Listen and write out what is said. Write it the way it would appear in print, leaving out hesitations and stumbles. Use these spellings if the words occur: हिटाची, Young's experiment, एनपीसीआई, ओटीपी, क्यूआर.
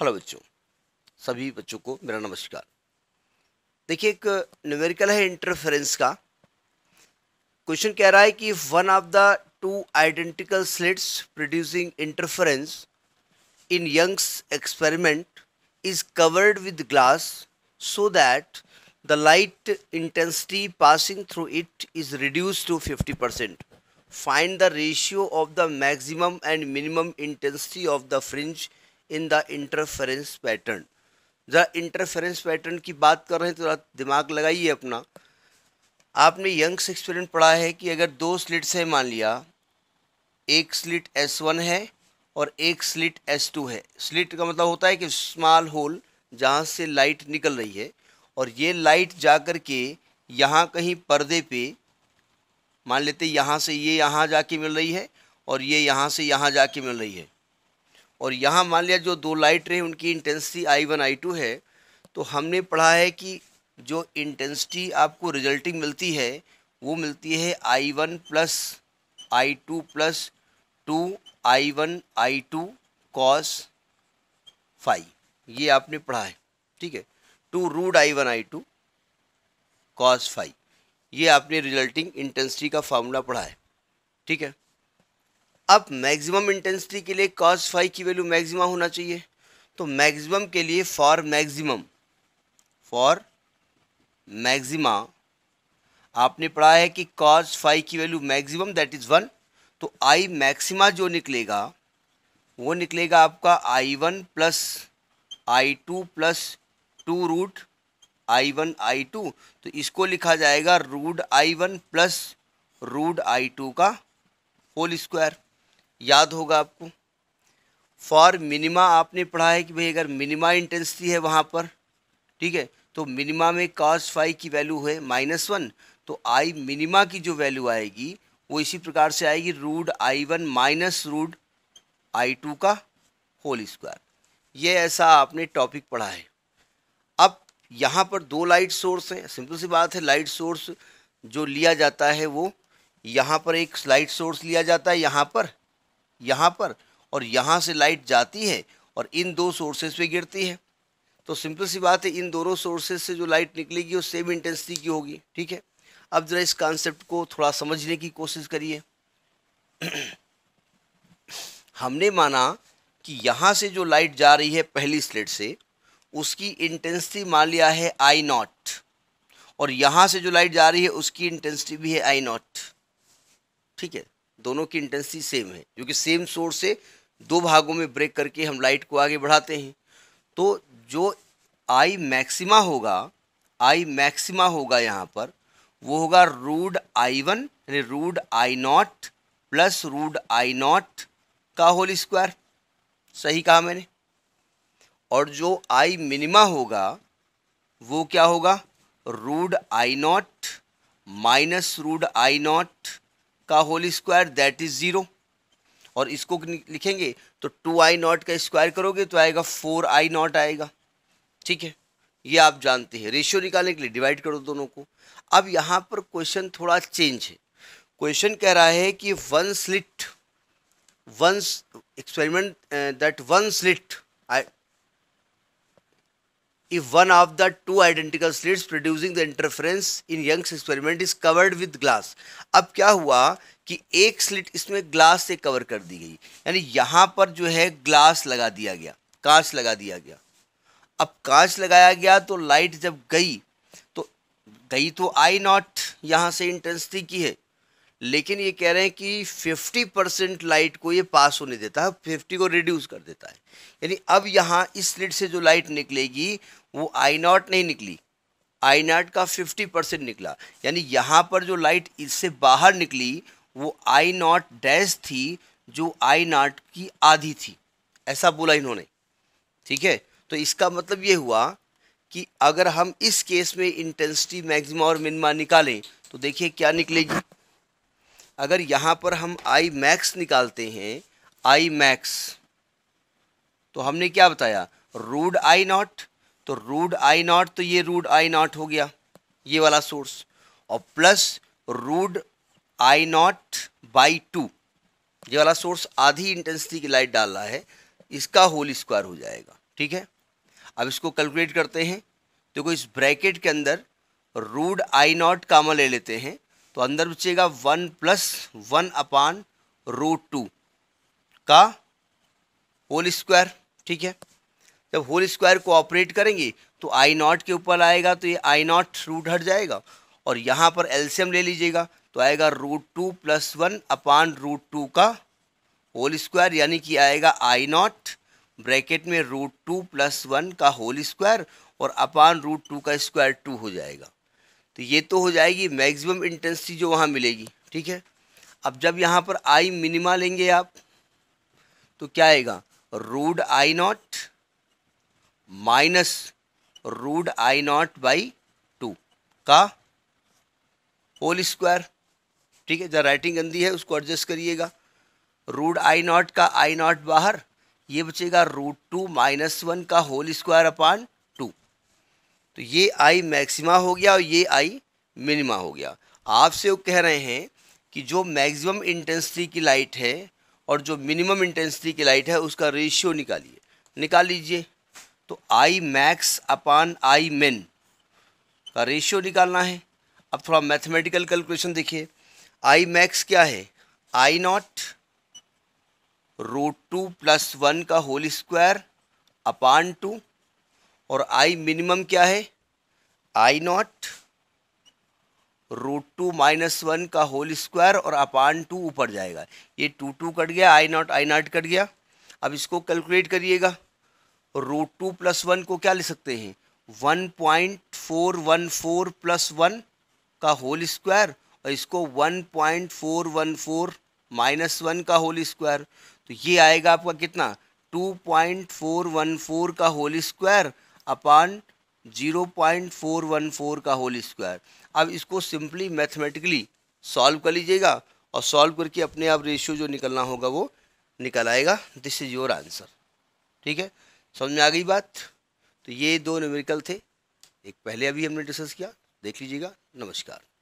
Hello बच्चों, सभी बच्चों को मेरा नमस्कार। देखिए, एक न्यूमेरिकल है इंटरफेरेंस का। क्वेश्चन कह रहा है कि one of the two identical slits producing interference in Young's experiment is covered with glass so that the light intensity passing through it is reduce to 50%। Find the ratio of the maximum and minimum intensity of the fringe in the interference pattern. जरा interference pattern की बात कर रहे हैं तो जरा दिमाग लगाइए अपना। आपने यंग्स एक्सपेरिमेंट पढ़ा है कि अगर दो स्लिट्स हैं, मान लिया एक स्लिट S1 है और एक स्लिट S2 है। स्लिट का मतलब होता है कि स्मॉल होल जहाँ से लाइट निकल रही है, और ये लाइट जाकर के यहाँ कहीं पर्दे पे, मान लेते यहाँ से ये यहाँ जाके मिल रही है और ये यहाँ से यहाँ जाके मिल रही है, और यहाँ मान लिया जो दो लाइट रहे उनकी इंटेंसिटी I1 I2 है। तो हमने पढ़ा है कि जो इंटेंसिटी आपको रिजल्टिंग मिलती है वो मिलती है I1 plus I2 plus 2 I1 I2 cos phi. ये आपने पढ़ा है, ठीक है। 2 root I1 I2 cos phi, ये आपने रिजल्टिंग इंटेंसिटी का फार्मूला पढ़ा है, ठीक है। अब मैक्सिमम इंटेंसिटी के लिए cos फाई की वैल्यू मैक्सिमा होना चाहिए, तो मैक्सिमम के लिए फॉर मैक्सिमा आपने पढ़ा है कि cos फाई की वैल्यू मैक्सिमम दैट इज़ 1। तो I मैक्सिमा जो निकलेगा वो निकलेगा आपका I1 plus I2 plus 2 root I1 I2। तो इसको लिखा जाएगा root I1 plus root I2 का होल स्क्वायर, याद होगा आपको। फॉर मिनिमा आपने पढ़ा है कि भाई अगर मिनिमा इंटेंसिटी है वहाँ पर, ठीक है, तो मिनिमा में cos फाई की वैल्यू है -1। तो I मिनिमा की जो वैल्यू आएगी वो इसी प्रकार से आएगी root I1 minus root I2 का होल स्क्वायर। ये ऐसा आपने टॉपिक पढ़ा है। अब यहाँ पर दो लाइट सोर्स हैं, सिंपल सी बात है, लाइट सोर्स जो लिया जाता है वो यहाँ पर एक लाइट सोर्स लिया जाता है, यहाँ पर और यहाँ से लाइट जाती है और इन दो सोर्सेज पे गिरती है। तो सिंपल सी बात है, इन दोनों सोर्सेज से जो लाइट निकलेगी वो सेम इंटेंसिटी की होगी, ठीक है। अब ज़रा इस कॉन्सेप्ट को थोड़ा समझने की कोशिश करिए। हमने माना कि यहाँ से जो लाइट जा रही है पहली स्लिट से, उसकी इंटेंसिटी मान लिया है I0, और यहाँ से जो लाइट जा रही है उसकी इंटेंसिटी भी है I0, ठीक है। दोनों की इंटेंसिटी सेम है क्योंकि सेम सोर्स से दो भागों में ब्रेक करके हम लाइट को आगे बढ़ाते हैं। तो जो I मैक्सिमा होगा यहाँ पर, वो होगा रूट I1 यानी root I0 plus root I0 का होल स्क्वायर, सही कहा मैंने। और जो I मिनिमा होगा वो क्या होगा, root I0 minus root I0 का होल स्क्वायर दैट इज़ 0। और इसको लिखेंगे तो 2I0 का स्क्वायर करोगे तो आएगा 4I0 आएगा, ठीक है। ये आप जानते हैं, रेशियो निकालने के लिए डिवाइड करो दोनों को। अब यहाँ पर क्वेश्चन थोड़ा चेंज है। क्वेश्चन कह रहा है कि one slit if one of the two identical slits producing the interference in Young's experiment is covered with glass। अब क्या हुआ कि एक स्लिट इसमें ग्लास से कवर कर दी गई, यानी यहाँ पर जो है ग्लास लगा दिया गया, कांच लगा दिया गया। अब कांच लगाया गया तो लाइट जब गई तो I0 यहाँ से इंटेंसिटी की है, लेकिन ये कह रहे हैं कि 50% लाइट को ये पास होने देता है, 50 को रिड्यूस कर देता है। यानी अब यहाँ इस स्लिट से जो लाइट निकलेगी वो I0 नहीं निकली, I0 का 50% निकला। यानी यहाँ पर जो लाइट इससे बाहर निकली वो I0 डैश थी, जो I0 की आधी थी, ऐसा बोला इन्होंने, ठीक है। तो इसका मतलब ये हुआ कि अगर हम इस केस में इंटेंसिटी मैक्सिमा और मिनिमा निकालें तो देखिए क्या निकलेगी। अगर यहाँ पर हम I मैक्स निकालते हैं, I मैक्स, तो हमने क्या बताया, रूट I0। तो रूट I0 तो ये रूट I0 हो गया, ये वाला सोर्स, और प्लस रूट I0 बाई 2, ये वाला सोर्स आधी इंटेंसिटी की लाइट डाल रहा है, इसका होल स्क्वायर हो जाएगा, ठीक है। अब इसको कैलकुलेट करते हैं, देखो इस ब्रैकेट के अंदर रूट आई नॉट कामा ले लेते हैं तो अंदर बचेगा 1 + 1/√2 का होल स्क्वायर, ठीक है। जब होल स्क्वायर को ऑपरेट करेंगे तो आई नॉट के ऊपर आएगा तो ये आई नॉट रूट हट जाएगा और यहाँ पर एलसीएम ले लीजिएगा तो आएगा √2 + 1/√2 का होल स्क्वायर, यानी कि आएगा आई नॉट ब्रैकेट में √2 + 1 का होल स्क्वायर और / √2 का स्क्वायर 2 हो जाएगा। तो ये तो हो जाएगी मैक्सिमम इंटेंसिटी जो वहाँ मिलेगी, ठीक है। अब जब यहाँ पर आई मिनिमा लेंगे आप तो क्या आएगा √I0 - √I0/2 का होल स्क्वायर, ठीक है। जहाँ राइटिंग गंदी है उसको एडजस्ट करिएगा। √I0 का I0 बाहर, ये बचेगा √2 - 1 का होल स्क्वायर / 2। तो ये आई मैक्सिमा हो गया और ये आई मिनिमा हो गया। आपसे वो कह रहे हैं कि जो मैक्सिमम इंटेंसिटी की लाइट है और जो मिनिमम इंटेंसिटी की लाइट है उसका रेशियो निकालिए, निकाल लीजिए। तो आई मैक्स / आई मिन का रेशियो निकालना है। अब थोड़ा मैथमेटिकल कैलकुलेशन देखिए। आई मैक्स क्या है, आई नॉट √2 + 1 का होल स्क्वायर / 2, और आई मिनिमम क्या है, आई नॉट √2 - 1 का होल स्क्वायर और / 2 ऊपर जाएगा। ये 2 कट गया, आई नॉट कट गया। अब इसको कैलकुलेट करिएगा। √2 + 1 को क्या ले सकते हैं, 1.414 + 1 का होल स्क्वायर और इसको 1.414 - 1 का होल स्क्वायर। तो ये आएगा आपका कितना, 2.414 का होल स्क्वायर / 0.414 का होल स्क्वायर। अब इसको सिंपली मैथमेटिकली सॉल्व कर लीजिएगा और सॉल्व करके अपने आप रेशियो जो निकलना होगा वो निकल आएगा। दिस इज योर आंसर, ठीक है। समझ में आ गई बात। तो ये 2 न्यूमेरिकल थे, एक पहले अभी हमने डिस्कस किया, देख लीजिएगा। नमस्कार।